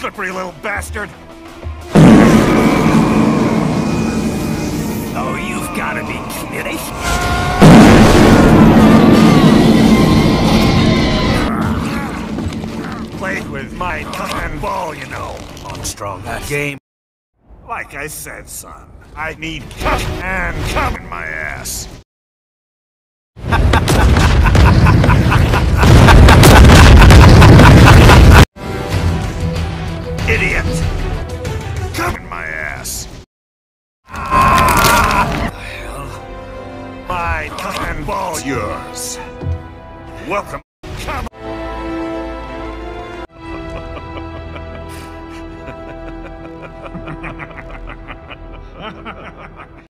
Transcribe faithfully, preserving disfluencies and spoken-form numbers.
slippery little bastard! Oh, you've gotta be kidding! Played with my cotton ball, you know, Armstrong. That game. Like I said, son, I need cut and cum in my ass. Idiot! Come in my ass! Ah, hell. My cotton ball's yours. Welcome. Come on.